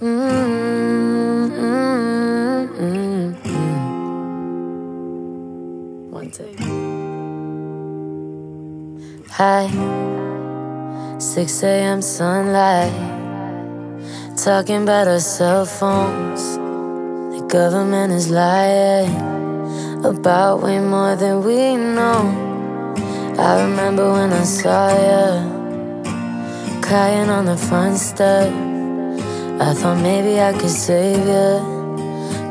One take. Hi, 6 AM sunlight, talking about our cell phones. The government is lying about way more than we know. I remember when I saw you crying on the front step. I thought maybe I could save you,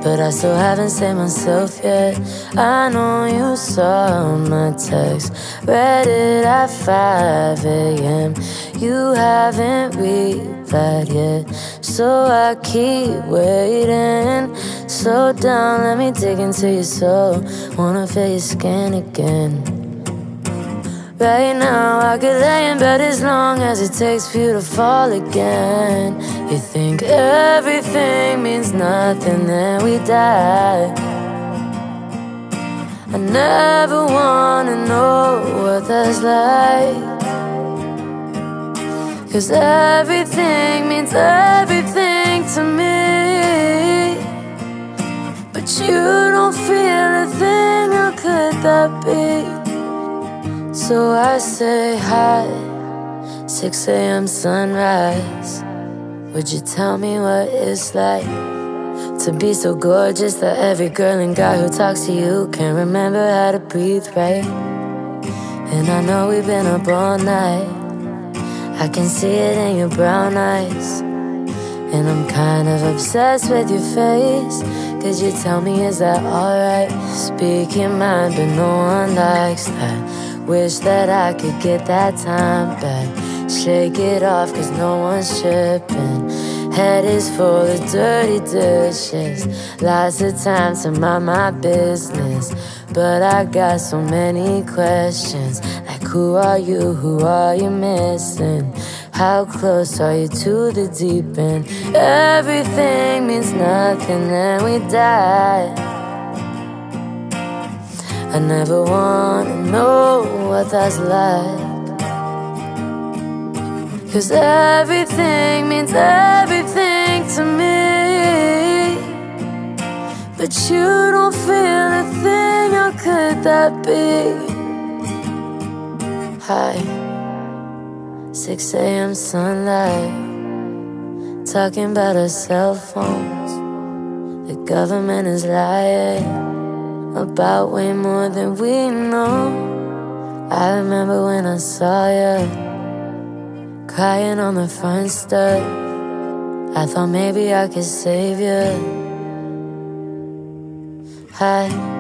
but I still haven't saved myself yet. I know you saw my text, read it at 5 AM. You haven't replied yet, so I keep waiting. Slow down, let me dig into your soul. Wanna feel your skin again. Right now I could lay in bed as long as it takes for you to fall again. You think everything means nothing, then we die. I never wanna know what that's like, 'cause everything means everything to me, but you don't feel a thing. How could that be? So I say hi, 6 AM sunrise. Would you tell me what it's like to be so gorgeous that every girl and guy who talks to you can't remember how to breathe right? And I know we've been up all night, I can see it in your brown eyes. And I'm kind of obsessed with your face. Could you tell me, is that alright? Speak your mind, but no one likes that. Wish that I could get that time back. Shake it off, 'cause no one's tripping. Head is full of dirty dishes. Lots of time to mind my business, but I got so many questions. Like, who are you? Who are you missing? How close are you to the deep end? Everything means nothing and we die. I never wanna know what that's like, 'cause everything means everything to me, but you don't feel a thing. How could that be? Hi, 6 AM sunlight, talking about our cell phones. The government is lying about way more than we know. I remember when I saw you crying on the front step. I thought maybe I could save you. Hi,